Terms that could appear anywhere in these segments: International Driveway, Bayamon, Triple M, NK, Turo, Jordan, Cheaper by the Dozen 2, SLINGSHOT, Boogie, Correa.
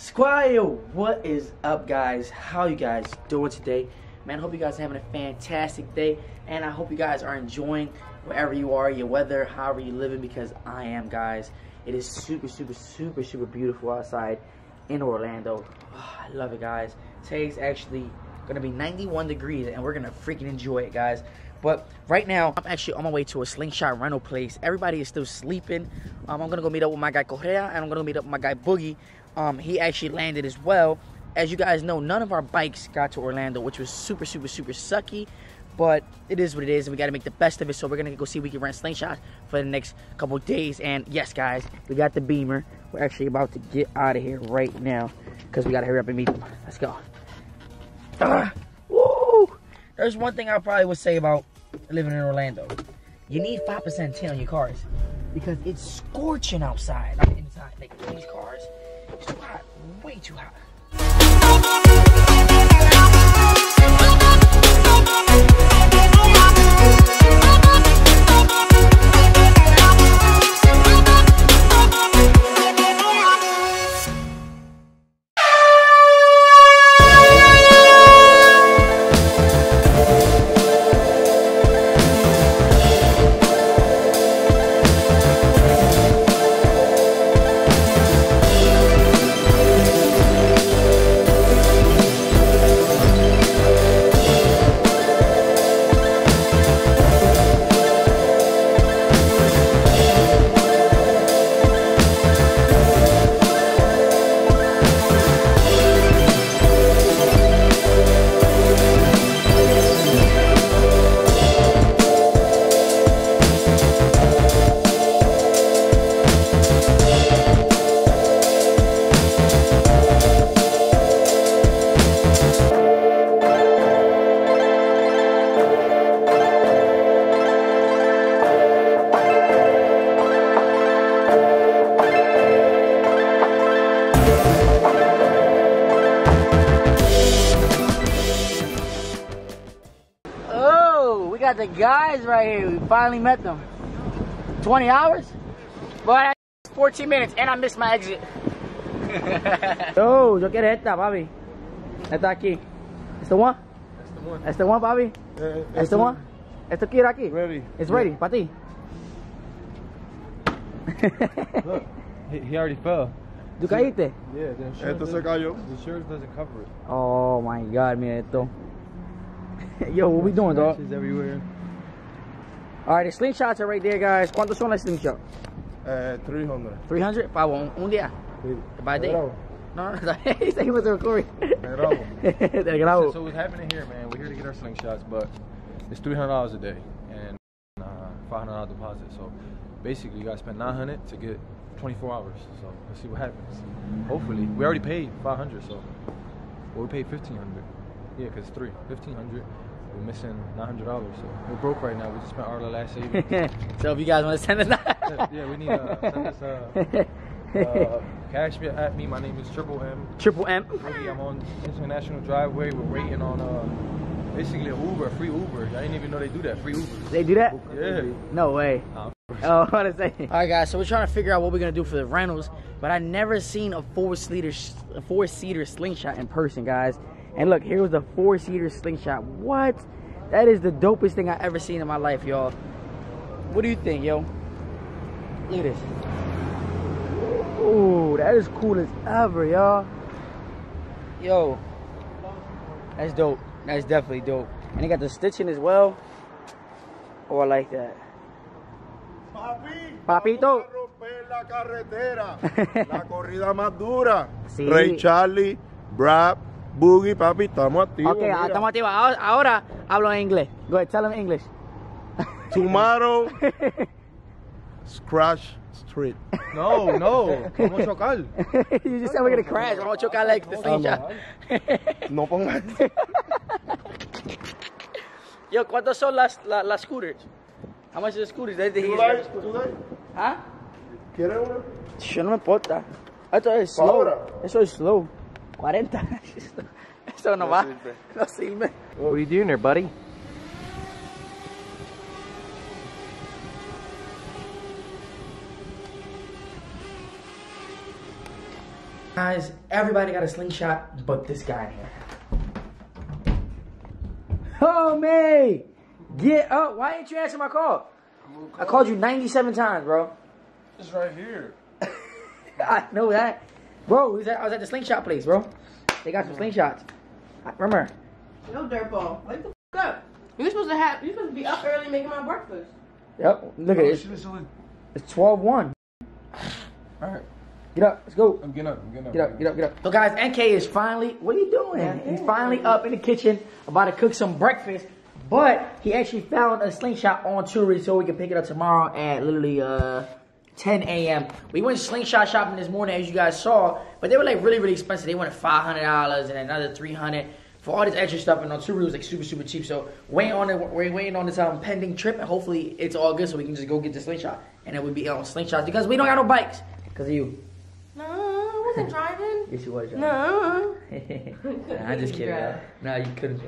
Squire, what is up, guys? How you guys doing today? Man, I hope you guys are having a fantastic day, and I hope you guys are enjoying wherever you are, your weather, however you're living, because I am, guys. It is super, super, super, super beautiful outside in Orlando. Oh, I love it, guys. Today's actually going to be 91 degrees, and we're going to freaking enjoy it, guys. But right now, I'm actually on my way to a slingshot rental place. Everybody is still sleeping. I'm going to go meet up with my guy Correa, and I'm going to meet up with my guy Boogie. He actually landed as well. As you guys know, none of our bikes got to Orlando, which was super, super, super sucky. But it is what it is, and we got to make the best of it. So we're going to go see if we can rent slingshots for the next couple of days. And yes, guys, we got the Beamer. We're actually about to get out of here right now because we got to hurry up and meet them. Let's go. Woo! There's one thing I probably would say about living in Orlando. You need 5% tint on your cars because it's scorching outside. Like inside, like these cars, it's too hot, way too hot. The guys right here, we finally met them. 20 hours? But 14 minutes and I missed my exit. Oh, yo quiero esta, papi. Esta aquí. It's the one? That's the one. That's the one, papi. That's the one? Esto quiero aquí. Ready. It's ready, pa ti. Look, he already fell. ¿Tú caíste? Yeah, the insurance doesn't cover it. Oh my god, mira esto. Yo, what we doing, dog? Everywhere. All right, the slingshots are right there, guys. ¿Cuántos son las slingshots? 300. 300? Pa un día. Sí. By day. No, he said he was recording. So what's happening here, man? We're here to get our slingshots, but it's $300 a day and $500 deposit. So basically, you gotta spend $900 to get 24 hours. So let's see what happens. Hopefully, we already paid $500, so well, we paid $1,500. Yeah, because it's $1,500. We're missing $900, so we're broke right now. We just spent all the last savings. So if you guys want to send us that. Yeah, we need to send us cash at me. My name is Triple M. Triple M. I'm on International Driveway. We're waiting on basically an Uber, free Uber. I didn't even know they do that, free Uber. They do that? Yeah. No way. Oh, what is that? All right, guys, so we're trying to figure out what we're going to do for the rentals, but I never seen a four-seater slingshot in person, guys. And look, here was the four-seater slingshot. What? That is the dopest thing I ever seen in my life, y'all. What do you think, yo? Look at this. Ooh, that is cool as ever, y'all. Yo, that's dope. That's definitely dope. And they got the stitching as well. Oh, I like that. Papito. La carretera. La corrida más dura. Ray Charlie, Brad. Boogie, papi, estamos activos. Ok, estamos activos. Ahora hablo en inglés. Go ahead, tell them English. Tomorrow, crash street. No, no, vamos a chocar. You just said we're going to crash. Vamos a chocar like the slingshot. No pongas. Yo, ¿cuántos son las scooters? How much are the scooters? ¿Tú das? ¿Ah? ¿Quieres una? Yo no me importa. Esto es slow. Eso es slow. 40. Eso no va. No sirve. What are you doing there, buddy? Guys, everybody got a slingshot, but this guy here. Homie! Get up. Why ain't you answering my call? I called you 97 times, bro. It's right here. I know that. Bro, I was at the slingshot place, bro. They got some slingshots. Remember? No dirtball. Wake the f up. You supposed to be up early making my breakfast. Yep. Look at it. It's 12-1. Alright. Get up. Let's go. I'm getting up. Get up. So guys, NK is finally, what are you doing? He's finally up in the kitchen about to cook some breakfast. But he actually found a slingshot on Turo, so we can pick it up tomorrow at literally 10 a.m. We went slingshot shopping this morning, as you guys saw, but they were like really, really expensive. They wanted $500 and another $300 for all this extra stuff, and on Turo was like super, super cheap. So we're waiting on this pending trip, and hopefully it's all good so we can just go get the slingshot, and then we'll be on slingshots because we don't got no bikes because of you. No, I wasn't driving. Yes, you was driving. No. Nah, I'm just kidding. No, you couldn't.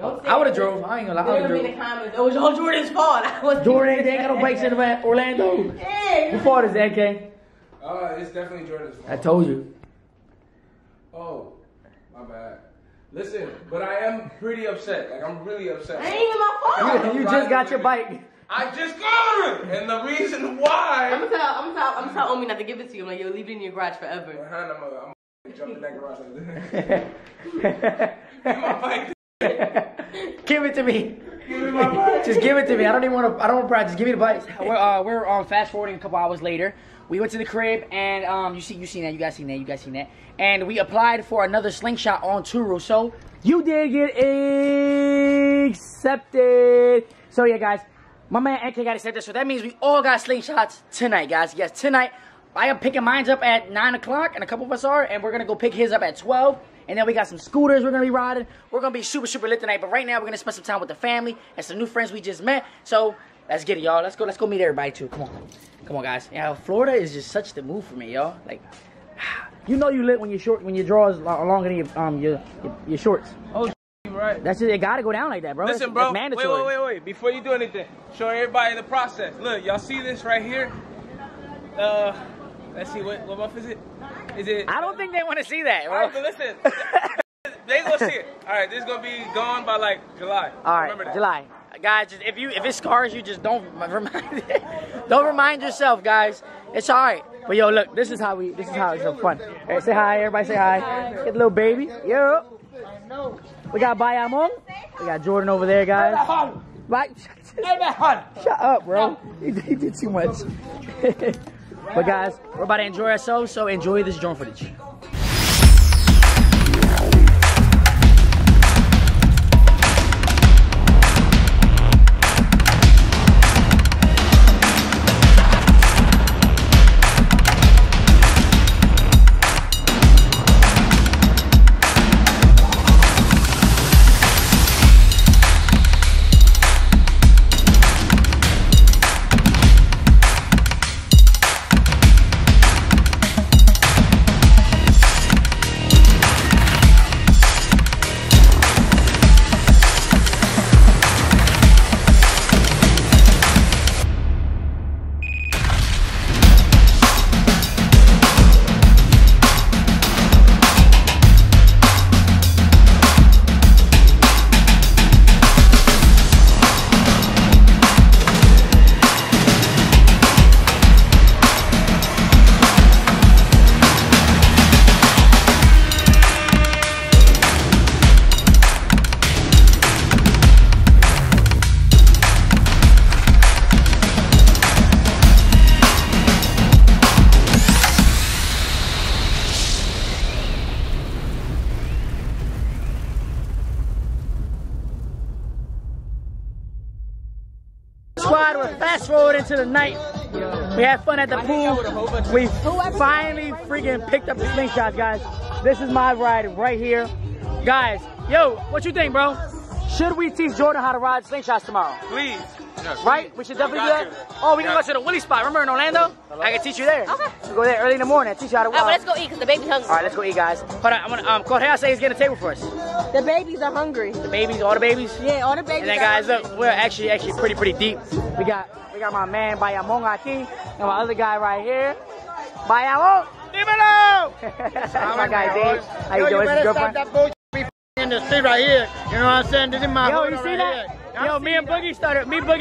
I would have drove. I ain't gonna lie. I would have in the comments. It was all Jordan's fault. Jordan, they ain't got no bikes in Orlando. Hey. Whose fault is that, NK? It's definitely Jordan's fault. I told you. Oh, my bad. Listen, but I am pretty upset. Like, I'm really upset. It ain't even my fault. You just got your bike. I just got it, and the reason why. I'm gonna tell Omi not to give it to you. I'm like, yo, leave it in your garage forever. I'm gonna jump in that garage like this. Give it to me. Give me my bike. Just give it to me. I don't even want to. I don't want to practice. Just give me the bike. We're fast forwarding a couple hours later. We went to the crib and you guys seen that. And we applied for another slingshot on Turo. So you did get accepted. So yeah, guys, my man NK got accepted. So that means we all got slingshots tonight, guys. Yes, tonight. I am picking mine up at 9 o'clock, and a couple of us are, and we're gonna go pick his up at 12. And then we got some scooters we're going to be riding. We're going to be super, super lit tonight. But right now, we're going to spend some time with the family and some new friends we just met. So, let's get it, y'all. Let's go meet everybody, too. Come on. Come on, guys. Yeah, Florida is just such the move for me, y'all. Like, you know you lit when you're short, when your drawers are longer than your shorts. Oh, right. That's just, it got to go down like that, bro. Listen, bro. That's mandatory. Wait. Before you do anything, show everybody the process. Look, y'all see this right here? Let's see, what month is it? I don't think they want to see that, bro. All right, but listen, they gonna see it. All right, this is gonna be gone by like July. All right, that. July, guys. Just, if it scars you, just don't remind yourself, guys. It's all right. But yo, look, this is how it's so fun. Right, say hi, everybody. Say hi. Get the little baby. Yo. We got Bayamon. We got Jordan over there, guys. Right. Shut up, bro. You did too much. But guys, we're about to enjoy ourselves, so enjoy this drone footage. We're fast forwarding to the night. We had fun at the pool. We finally freaking picked up the slingshots, guys. This is my ride right here. Guys, yo, what you think, bro? Should we teach Jordan how to ride slingshots tomorrow? Please. Right? We should definitely do that. Oh, we can go to the Willie spot. Remember in Orlando? I can teach you there. Okay. We'll go there early in the morning. I'll teach you how to ride. All right, let's go eat because the baby's hungry. All right, let's go eat, guys. Hold on. Correa said he's getting a table for us. The babies are hungry. The babies, all the babies? Yeah, all the babies. And then guys, look, we're actually pretty deep. We got my man Bayamon Aki and my other guy right here. Bayamon. Dímelo! That's my guy, Dave. How you doing? Better stop that bullshit in the street right here. You know what I'm saying? This is my hood right here. Yo, me and Boogie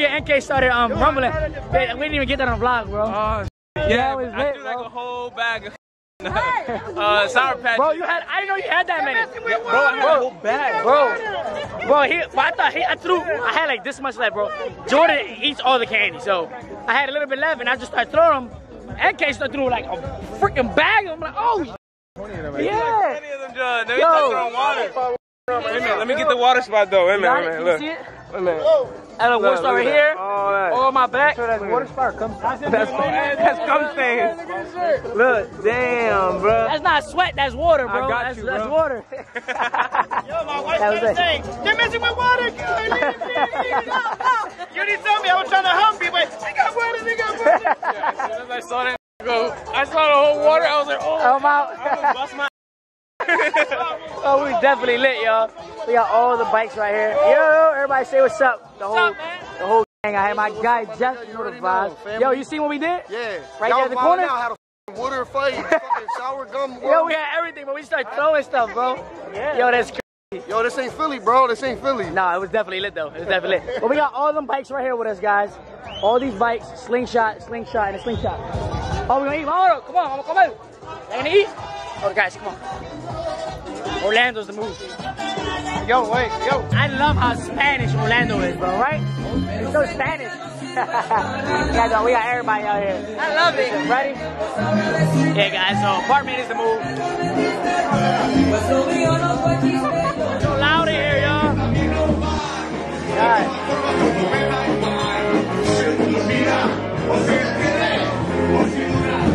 and NK started rumbling. We didn't even get that on vlog, bro. Yeah, I threw like a whole bag of Sour Patch. Bro, you had, I didn't know you had that many. Bro, I had a whole bag. I had like this much left, bro. Jordan eats all the candy, so I had a little bit left and I just started throwing them. NK started through like a freaking bag. I'm like, oh, yeah. Yo. Let me get the water spot though. Wait a minute. Look. Wait a minute. And a water spot right here. On my back. That water spot comes. That's cum stains. Look, damn, bro. That's not sweat. That's water, bro. I got you, bro. That's water. Yo, my wife kept saying, "You're messing with water, girl." You didn't tell me. I was trying to help you, but they got water. As soon as I saw that go, I saw the whole water. I was like, oh, I'm out. I'm gonna bust my. Oh, we definitely lit, y'all. We got all the bikes right here. Yo, everybody say what's up. The whole gang. I had my guy Jeff, you know the vibes. Yo, you see what we did? Yeah. Right there in the corner. Y'all found out how to water fight, fucking sour gum. Yo, we had everything, but we started throwing stuff, bro. Yo, that's crazy. Yo, this ain't Philly, bro. This ain't Philly. Nah, it was definitely lit, though. It was definitely lit. But we got all them bikes right here with us, guys. All these bikes, slingshot, and a slingshot. Oh, we're gonna eat. Come on, come on. They gonna eat? Oh, guys, come on. Orlando's the move. Yo, wait, yo. I love how Spanish Orlando is, bro, right? It's so Spanish. Guys, we got everybody out here. I love it. Ready? Yeah, guys, so apartment is the move. It's so loud in here, y'all. Guys.